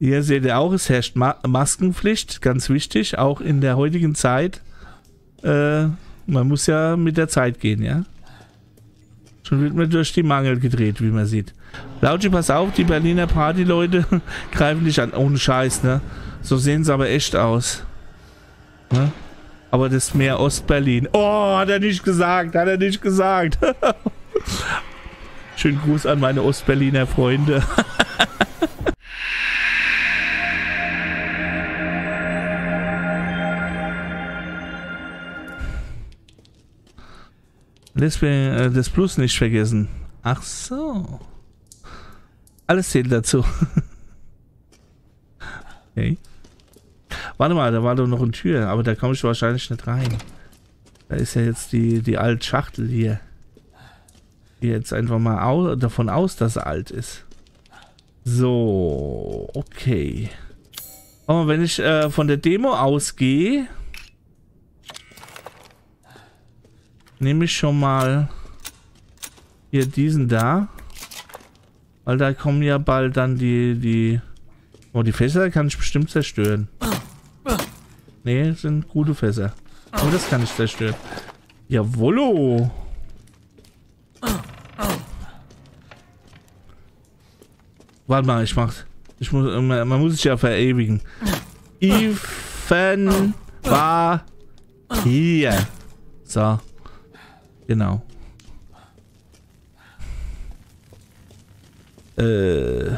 Hier seht ihr auch, es herrscht Maskenpflicht, ganz wichtig, auch in der heutigen Zeit. Man muss ja mit der Zeit gehen, ja. Schon wird man durch die Mangel gedreht, wie man sieht. Lautschi, pass auf, die Berliner Partyleute greifen dich an. Ohne Scheiß, ne? So sehen sie aber echt aus. Ne? Aber das ist mehr Ostberlin. Oh, hat er nicht gesagt, hat er nicht gesagt. Schönen Gruß an meine Ostberliner Freunde. Deswegen das Plus nicht vergessen. Ach so. Alles zählt dazu. Okay. Warte mal, da war doch noch eine Tür, aber da komme ich wahrscheinlich nicht rein. Da ist ja jetzt die alte Schachtel hier. Gehe jetzt einfach mal davon aus, dass er alt ist. So, okay. Oh, wenn ich von der Demo ausgehe... Nehme ich schon mal hier diesen da. Weil da kommen ja bald dann die... Oh, die Fässer kann ich bestimmt zerstören. Ne, sind gute Fässer. Aber das kann ich zerstören. Jawollo! Warte mal, ich mach's. Man muss sich ja verewigen. Ivan war hier. So. Genau. Hier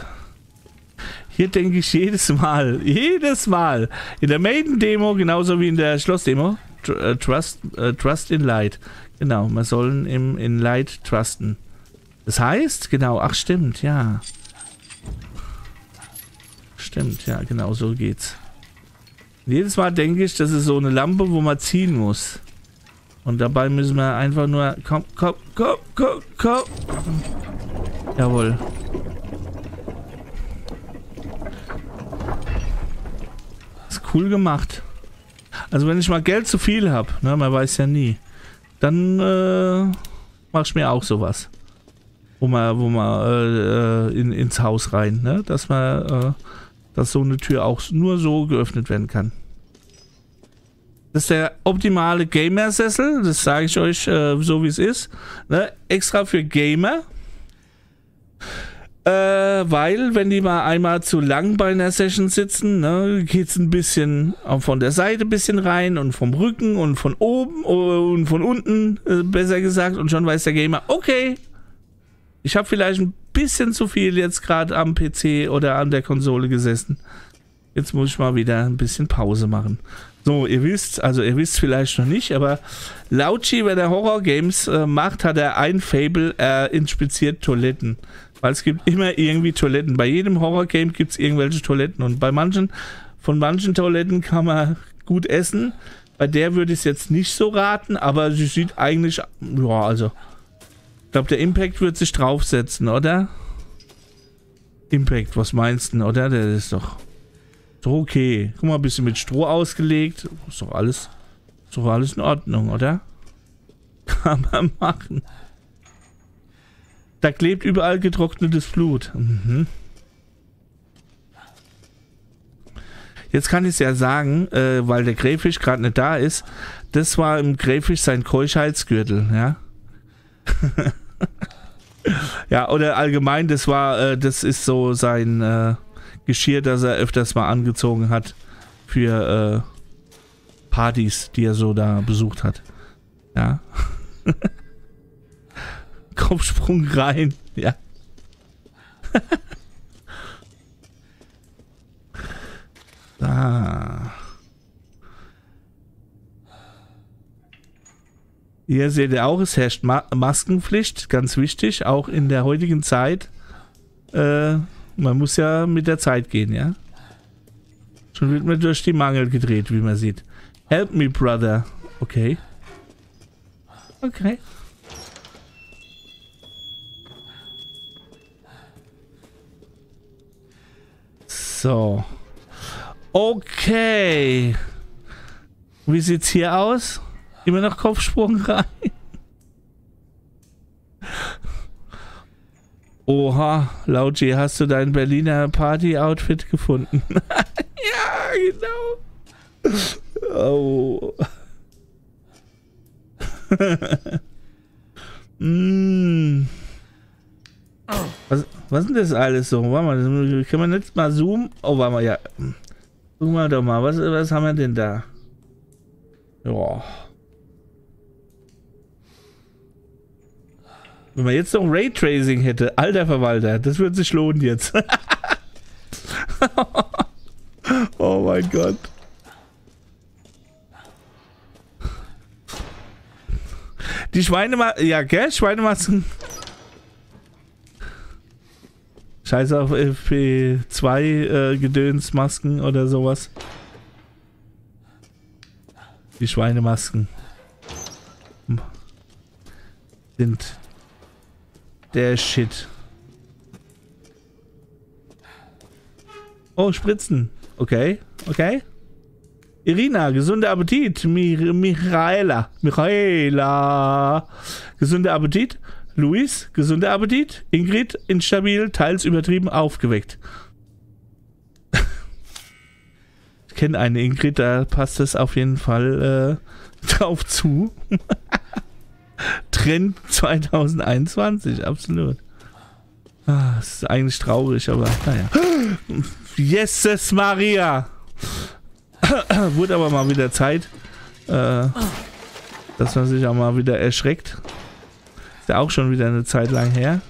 denke ich jedes Mal. In der Maiden-Demo, genauso wie in der Schloss-Demo. Trust in Light. Genau, wir sollen in Light trusten. Das heißt, genau, ach stimmt, ja. Stimmt, ja, genau so geht's. Und jedes Mal denke ich, das ist so eine Lampe, wo man ziehen muss. Und dabei müssen wir einfach nur... Komm, komm, komm, komm, komm. Jawohl. Ist cool gemacht. Also wenn ich mal Geld zu viel habe, ne, man weiß ja nie, dann mache ich mir auch sowas. Wo man ins Haus rein, ne? Dass so eine Tür auch nur so geöffnet werden kann. Das ist der optimale Gamer-Sessel, das sage ich euch so wie es ist. Ne? Extra für Gamer. Weil, wenn die mal einmal zu lang bei einer Session sitzen, ne, geht es ein bisschen von der Seite ein bisschen rein und vom Rücken und von oben und von unten, besser gesagt. Und schon weiß der Gamer, okay, ich habe vielleicht ein bisschen zu viel jetzt gerade am PC oder an der Konsole gesessen. Jetzt muss ich mal wieder ein bisschen Pause machen. So, ihr wisst, also ihr wisst vielleicht noch nicht, aber Lautschi, wenn er Horror-Games macht, hat er ein Fable, er inspiziert Toiletten. Weil es gibt immer irgendwie Toiletten. Bei jedem Horror-Game gibt es irgendwelche Toiletten. Und bei manchen Toiletten kann man gut essen. Bei der würde ich es jetzt nicht so raten, aber sie sieht eigentlich, ja, also, ich glaube, der Impact wird sich draufsetzen, oder? Impact, was meinst du, oder? Der ist doch... So, okay. Guck mal, ein bisschen mit Stroh ausgelegt. Ist doch alles in Ordnung, oder? Kann man machen. Da klebt überall getrocknetes Blut. Mhm. Jetzt kann ich es ja sagen, weil der Gräfisch gerade nicht da ist. Das war im Gräfisch sein Keuschheitsgürtel, ja? Ja, oder allgemein, das ist so sein... Geschirr, das er öfters mal angezogen hat für Partys, die er so da besucht hat. Ja. Kopfsprung rein. Ja. Da. Hier seht ihr auch, es herrscht Maskenpflicht, ganz wichtig, auch in der heutigen Zeit. Man muss ja mit der Zeit gehen, ja? Schon wird man durch die Mangel gedreht, wie man sieht. Help me, brother. Okay. Okay. So. Okay. Wie sieht's hier aus? Immer noch Kopfsprung rein. Oha, Lautschi, hast du dein Berliner Party-Outfit gefunden? Ja, genau. Oh. Was ist denn das alles so? Warte mal, können wir jetzt mal zoomen? Oh, warte mal, ja. Gucken wir doch mal, was haben wir denn da? Ja. Wenn man jetzt noch Raytracing hätte, alter Verwalter, das würde sich lohnen jetzt. Oh mein Gott. Die Schweinemasken, ja, gell? Schweinemasken. Scheiß auf FP2-Gedönsmasken oder sowas. Die Schweinemasken sind der Shit. Oh, Spritzen. Okay, okay. Irina, gesunder Appetit. Michaela. Gesunder Appetit. Luis, gesunder Appetit. Ingrid, instabil, teils übertrieben, aufgeweckt. Ich kenne eine Ingrid, da passt es auf jeden Fall drauf zu. Trend 2021, absolut. Ah, das ist eigentlich traurig, aber naja. Jesus Maria! Wurde aber mal wieder Zeit, dass man sich auch mal wieder erschreckt. Ist ja auch schon wieder eine Zeit lang her.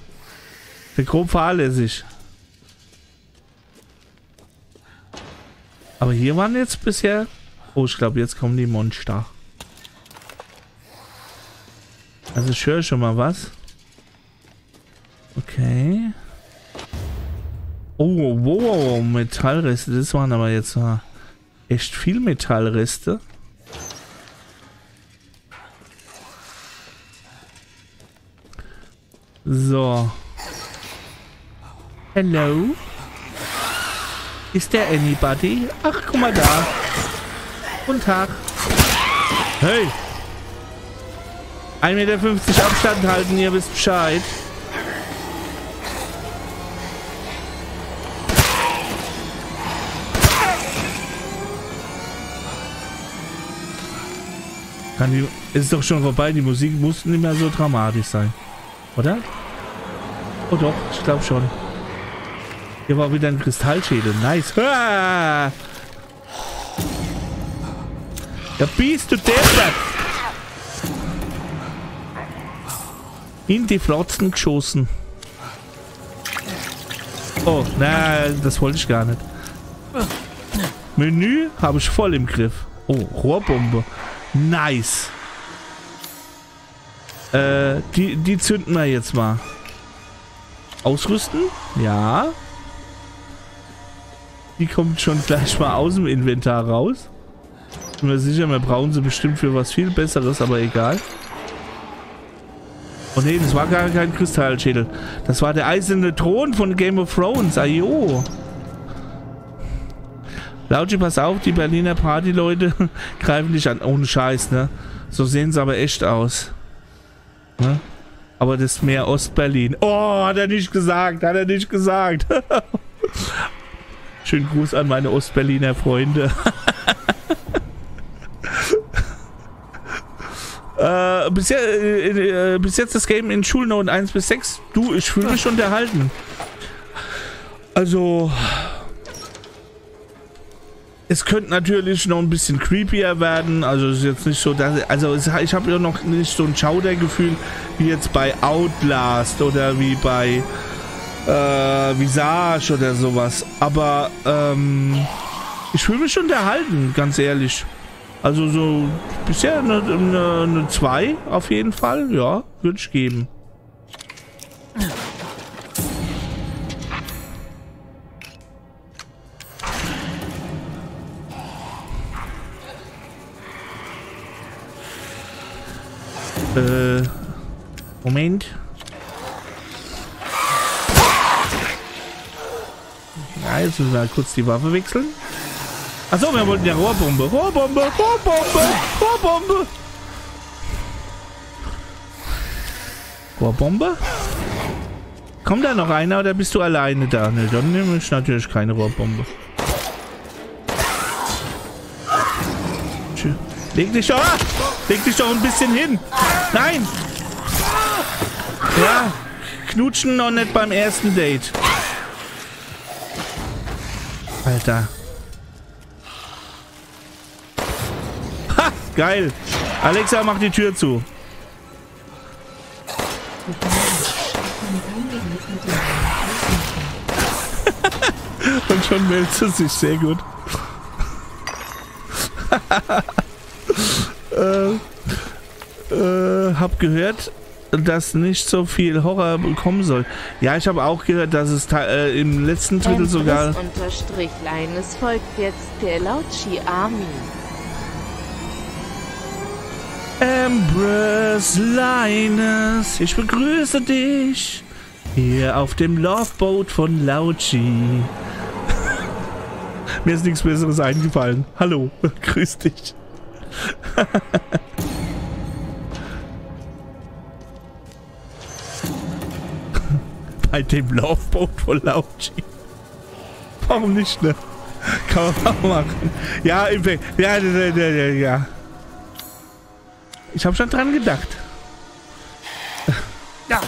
Bin grob fahrlässig. Aber hier waren jetzt bisher... Oh, ich glaube, jetzt kommen die Monster. Also ich höre schon mal was. Okay. Oh, wow, Metallreste. Das waren aber jetzt echt viel Metallreste. So. Hello? Ist der anybody? Ach, guck mal da. Guten Tag. Hey! 1,50 Meter Abstand halten, ihr wisst Bescheid. Ist doch schon vorbei, die Musik muss nicht mehr so dramatisch sein. Oder? Oh doch, ich glaube schon. Hier war wieder ein Kristallschädel. Nice. Ah! Da bist du deppert! In die Flotzen geschossen. Oh, nein, das wollte ich gar nicht. Menü habe ich voll im Griff. Oh, Rohrbombe. Nice. Die zünden wir jetzt mal. Ausrüsten? Ja. Die kommt schon gleich mal aus dem Inventar raus. Bin mir sicher, wir brauchen sie bestimmt für was viel Besseres, aber egal. Oh ne, das war gar kein Kristallschädel. Das war der eiserne Thron von Game of Thrones. Ajo. Lautschi, pass auf, die Berliner Partyleute greifen dich an. Ohne Scheiß, ne? So sehen sie aber echt aus. Ne? Aber das ist mehr Ostberlin. Oh, hat er nicht gesagt, hat er nicht gesagt. Schönen Gruß an meine Ostberliner Freunde. Bis jetzt das Game in Schulnoten 1 bis 6. Du, ich fühle mich unterhalten. Also... Es könnte natürlich noch ein bisschen creepier werden, also es ist jetzt nicht so, dass, also ich habe ja noch nicht so ein Schaudergefühl wie jetzt bei Outlast oder wie bei Visage oder sowas, aber ich fühle mich schon unterhalten, ganz ehrlich. Also so bisher eine 2 auf jeden Fall, ja, würde ich geben. Moment. Ja, jetzt müssen wir halt kurz die Waffe wechseln. Achso, wir wollten ja Rohrbombe. Rohrbombe, Rohrbombe, Rohrbombe. Rohrbombe. Kommt da noch einer oder bist du alleine da? Ne, dann nehme ich natürlich keine Rohrbombe. Tschüss. Leg dich doch ein bisschen hin. Nein. Ja, knutschen noch nicht beim ersten Date. Alter. Ha, geil. Alexa, mach die Tür zu. Und schon meldet sie sich, sehr gut. Hab gehört, dass nicht so viel Horror bekommen soll. Ja, ich habe auch gehört, dass es im letzten Titel sogar... Es folgt jetzt der Lautschi Army. Empress Linus, ich begrüße dich hier auf dem Loveboat von Lautschi. Mir ist nichts Besseres eingefallen. Hallo, grüß dich. Bei dem Loveboat von Lautschi. Warum nicht, ne? Kann man auch machen. Ja, im Weg. Ja. Ich habe schon dran gedacht. Ja.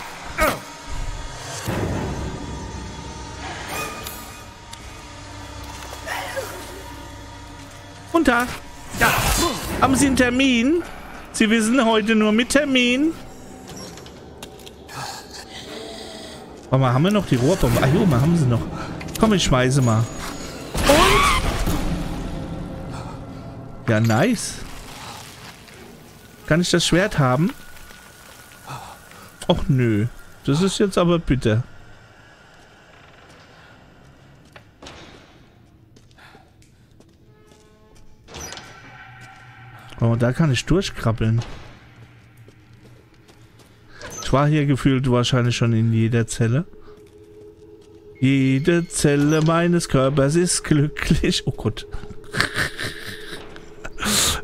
Runter. Ja. Haben Sie einen Termin? Sie wissen, heute nur mit Termin. Warte mal, haben wir noch die Rohrbombe? Ah jo, mal haben sie noch. Komm, ich schmeiße mal. Und? Ja, nice. Kann ich das Schwert haben? Och nö. Das ist jetzt aber bitter. Oh, da kann ich durchkrabbeln. Ich war hier gefühlt wahrscheinlich schon in jeder Zelle. Jede Zelle meines Körpers ist glücklich. Oh Gott.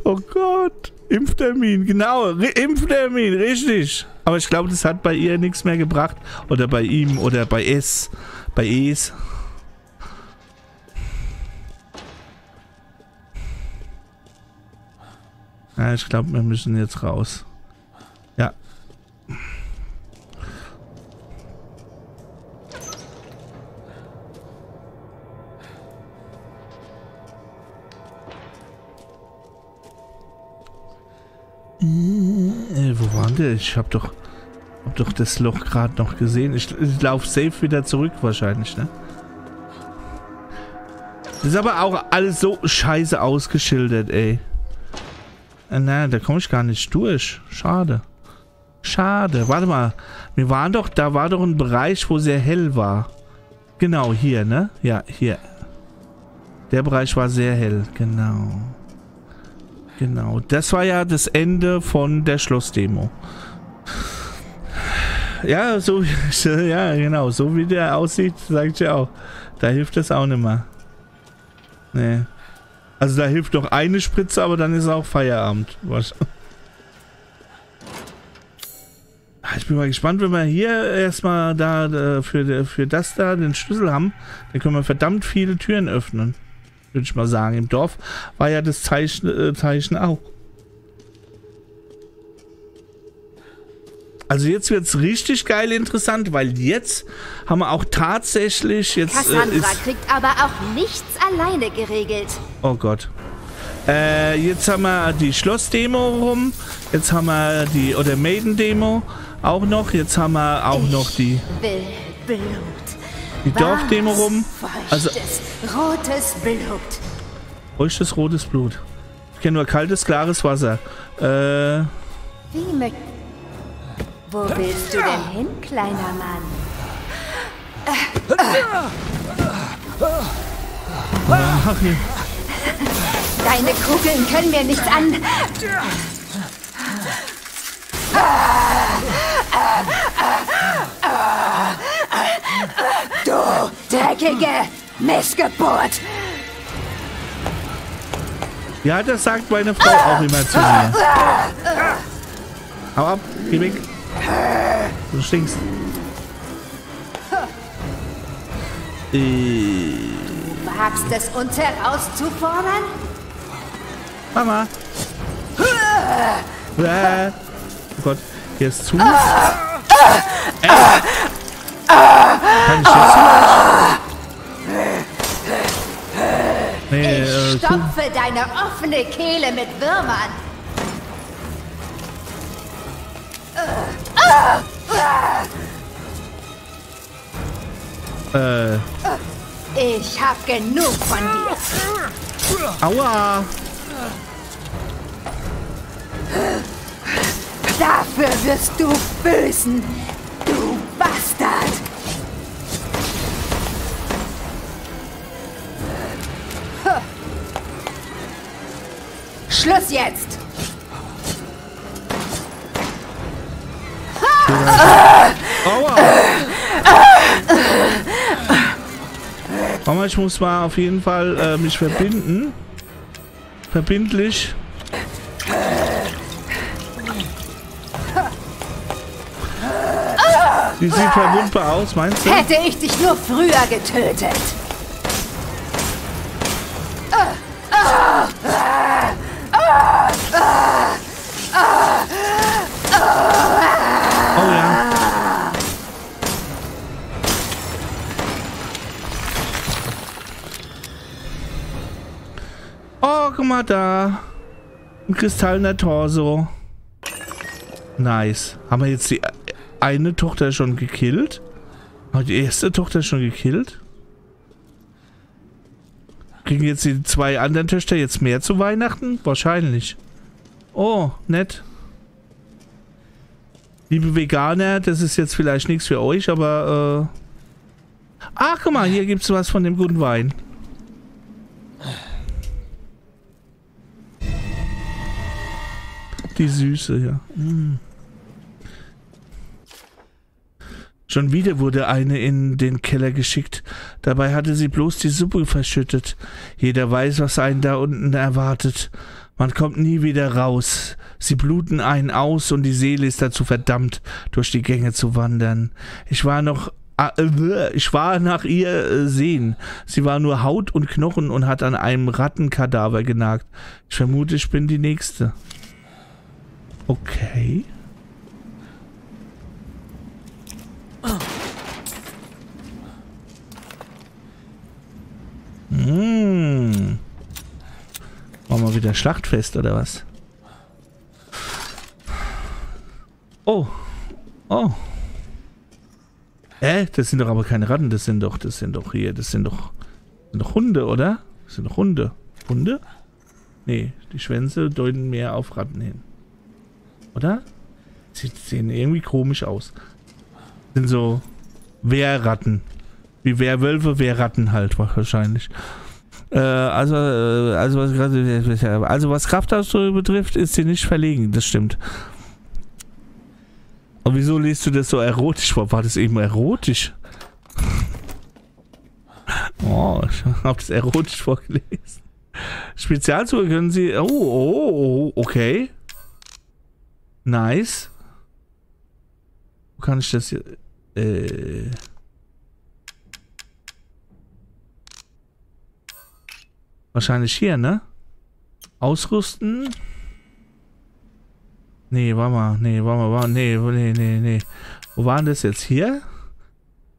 Oh Gott. Impftermin, genau, Impftermin, richtig. Aber ich glaube, das hat bei ihr nichts mehr gebracht. Oder bei ihm, oder bei es, bei es. Ja, ich glaube, wir müssen jetzt raus. Ja. Wo waren der? Ich hab doch das Loch gerade noch gesehen. Ich lauf safe wieder zurück wahrscheinlich, ne? Das ist aber auch alles so scheiße ausgeschildert, ey. Nein, da komme ich gar nicht durch. Schade. Schade. Warte mal. Wir waren doch, da war doch ein Bereich, wo sehr hell war. Genau, hier, ne? Ja, hier. Der Bereich war sehr hell, genau. Genau, das war ja das Ende von der Schloss-Demo. Ja, so, ja, genau, so wie der aussieht, sage ich ja auch. Da hilft das auch nicht mehr. Nee. Also da hilft doch eine Spritze, aber dann ist auch Feierabend. Was? Ich bin mal gespannt, wenn wir hier erstmal da für das da den Schlüssel haben, dann können wir verdammt viele Türen öffnen. Würde ich mal sagen. Im Dorf war ja das Zeichen auch. Also jetzt wird es richtig geil interessant, weil jetzt haben wir auch tatsächlich... jetzt Kassandra kriegt aber auch nichts alleine geregelt. Oh Gott. Jetzt haben wir die Schloss-Demo rum. Jetzt haben wir die... oder Maiden-Demo auch noch. Jetzt haben wir auch noch die... will Blut. Die Dorfdemo rum. Also rotes Blut. Feuchtes rotes Blut. Ich kenne nur kaltes, klares Wasser. Wo willst du denn hin, kleiner Mann? Ach, nee. Deine Kugeln können mir nichts an. Du dreckige Missgeburt! Ja, das sagt meine Frau auch immer zu mir. Hau ab, geh weg. Du stinkst. Du wagst es, uns herauszufordern? Mama! Oh Gott, hier ist zu. Kann ich jetzt? Nee, ich stopfe deine offene Kehle mit Würmern. Ich hab genug von dir. Aua! Dafür wirst du büßen, du Bastard! Schluss jetzt! Aua! Aber ich muss mal auf jeden Fall mich verbinden. Verbindlich. Die sieht verwundbar aus, meinst du? Hätte ich dich nur früher getötet. Oh ja. Oh, guck mal da. Ein kristallener Torso. Nice. Haben wir jetzt die eine Tochter schon gekillt? Haben wir die erste Tochter schon gekillt? Kriegen jetzt die zwei anderen Töchter jetzt mehr zu Weihnachten? Wahrscheinlich. Oh, nett. Liebe Veganer, das ist jetzt vielleicht nichts für euch, aber... Ach, guck mal, hier gibt es was von dem guten Wein. Die Süße, ja. Mm. Schon wieder wurde eine in den Keller geschickt. Dabei hatte sie bloß die Suppe verschüttet. Jeder weiß, was einen da unten erwartet. Man kommt nie wieder raus. Sie bluten einen aus und die Seele ist dazu verdammt, durch die Gänge zu wandern. Ich war nach ihr sehen. Sie war nur Haut und Knochen und hat an einem Rattenkadaver genagt. Ich vermute, ich bin die Nächste. Okay. Mmh. Machen wir wieder Schlachtfest oder was? Oh. Oh. Das sind doch aber keine Ratten, das sind doch Hunde, oder? Das sind doch Hunde. Hunde? Nee, die Schwänze deuten mehr auf Ratten hin. Oder? Sie sehen irgendwie komisch aus. Sind so Wehrratten. Wie Werwölfe, Wehrratten halt wahrscheinlich. Also was Kraftausdrücke betrifft, ist sie nicht verlegen, das stimmt. Und wieso liest du das so erotisch vor? War das eben erotisch? Oh, ich habe das erotisch vorgelesen. Spezialzüge können sie... Oh, okay. Nice. Wo kann ich das hier... Wahrscheinlich hier, ne? Ausrüsten. Nee, warte mal. Nee. Wo war denn das jetzt? Hier?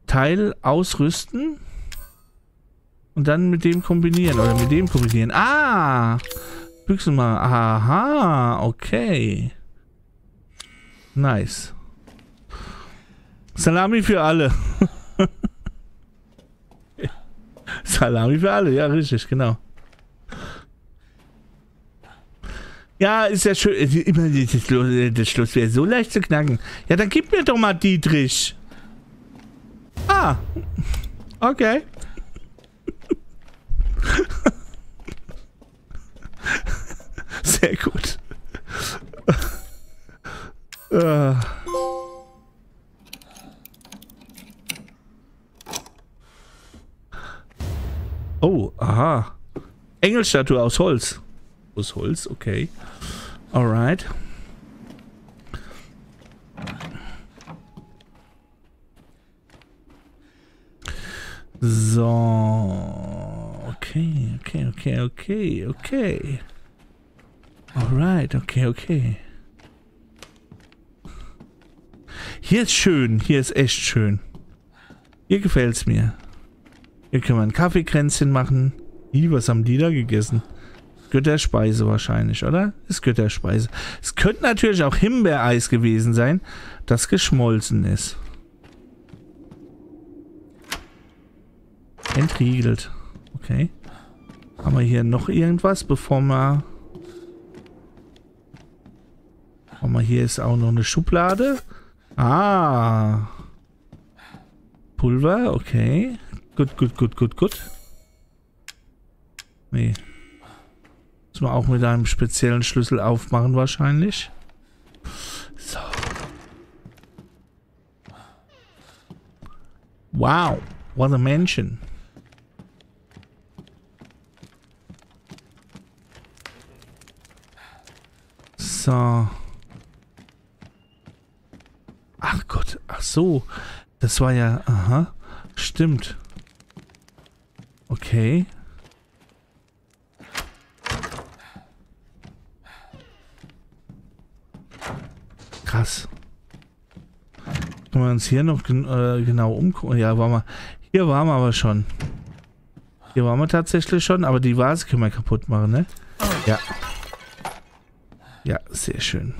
Teil ausrüsten. Und dann mit dem kombinieren. Oder mit dem kombinieren. Ah! Büchsen mal. Aha, okay. Nice. Salami für alle. Salami für alle, ja, richtig, genau. Ja, ist ja schön. Immer das Schloss wäre so leicht zu knacken. Ja, dann gib mir doch mal Dietrich. Ah. Okay. Sehr gut. Oh, aha. Engelstatue aus Holz. Aus Holz, okay. Alright. So. Okay. Alright, okay. Hier ist schön. Hier ist echt schön. Hier gefällt es mir. Hier können wir ein Kaffeekränzchen machen. Ih, was haben die da gegessen? Götterspeise wahrscheinlich, oder? Ist Götterspeise. Es könnte natürlich auch Himbeereis gewesen sein, das geschmolzen ist. Entriegelt. Okay. Haben wir hier noch irgendwas, bevor wir... Hier ist auch noch eine Schublade. Ah. Pulver, okay. Gut. Nee. Müssen wir auch mit einem speziellen Schlüssel aufmachen wahrscheinlich. So. Wow. What a mansion. So. Ach Gott, ach so. Das war ja... Aha. Stimmt. Okay. Krass. Können wir uns hier noch genau umgucken? Ja, waren wir... Hier waren wir aber schon. Hier waren wir tatsächlich schon, aber die Vase können wir kaputt machen, ne? Ja. Ja, sehr schön.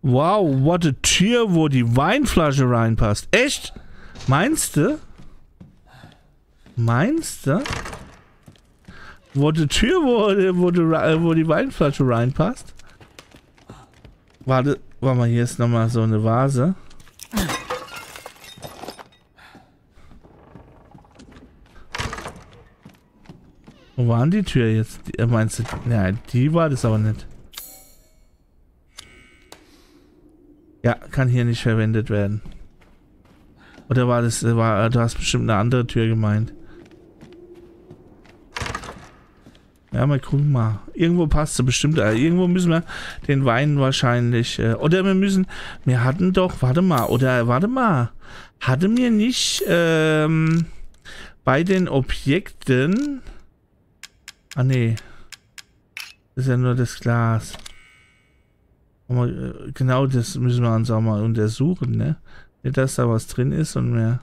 Wow, what a Tür, wo die Weinflasche reinpasst. Echt? Meinst du? What a Tür, wo die Weinflasche reinpasst? Warte mal, hier ist nochmal so eine Vase. Wo war die Tür jetzt? Meinst du? Nein, die war das aber nicht. Ja, kann hier nicht verwendet werden. Oder war das... du hast bestimmt eine andere Tür gemeint. Ja, mal gucken mal. Irgendwo passt sie bestimmt. Irgendwo müssen wir den Wein wahrscheinlich... oder wir müssen... Wir hatten doch... Warte mal. Hatte mir nicht... bei den Objekten... Ah, nee. Das ist ja nur das Glas. Genau, das müssen wir uns auch mal untersuchen, ne? Nicht, dass da was drin ist und wir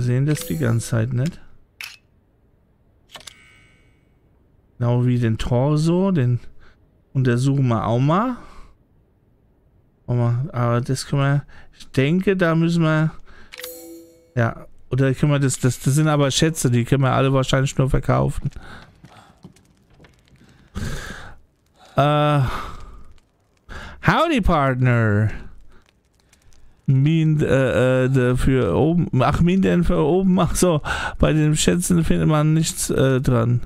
sehen das die ganze Zeit nicht. Genau wie den Torso, den untersuchen wir auch mal. Aber das können wir, ich denke, da müssen wir, ja, oder können wir das sind aber Schätze, die können wir alle wahrscheinlich nur verkaufen. Howdy, Partner. Für oben. Ach, Minden für oben. Ach so, bei den Schätzen findet man nichts dran.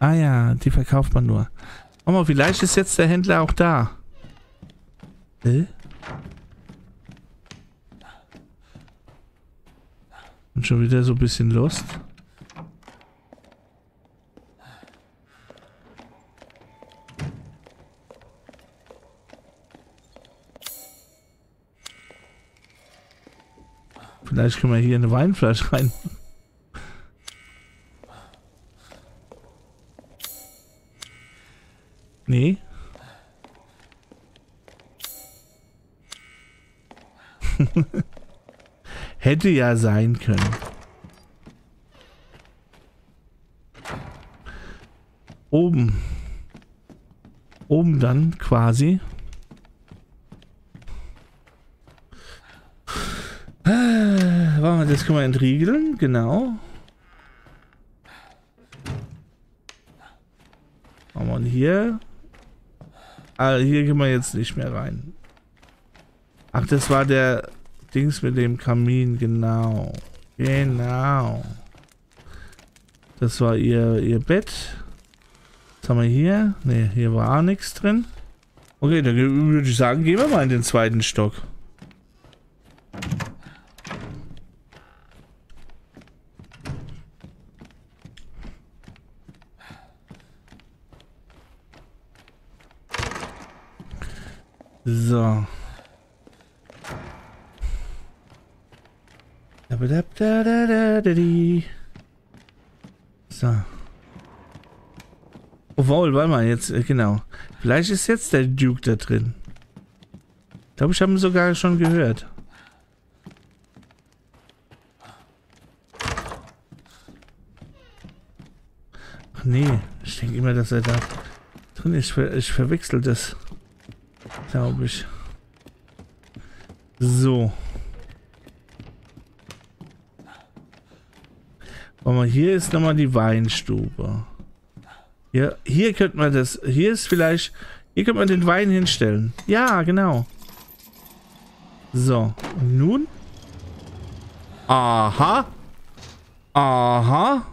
Ah ja, die verkauft man nur. Guck mal, vielleicht ist jetzt der Händler auch da. Und schon wieder so ein bisschen Lust. Vielleicht können wir hier eine Weinflasche rein. Nee. Hätte ja sein können. Oben dann quasi. Das können wir entriegeln, genau. Und hier. Ah, hier können wir jetzt nicht mehr rein. Ach, das war der Dings mit dem Kamin, genau. Genau. Das war ihr Bett. Was haben wir hier? Ne, hier war auch nichts drin. Okay, dann würde ich sagen, gehen wir mal in den zweiten Stock. So. So. Obwohl, warte mal, jetzt, genau. Vielleicht ist jetzt der Duke da drin. Ich glaube, ich habe ihn sogar schon gehört. Ach nee, ich denke immer, dass er da drin ist. Ich verwechsel das, glaube ich. So. Aber hier ist nochmal die Weinstube. Ja, hier könnte man das. Hier ist vielleicht. Hier könnte man den Wein hinstellen. Ja, genau. So, und nun? Aha. Aha.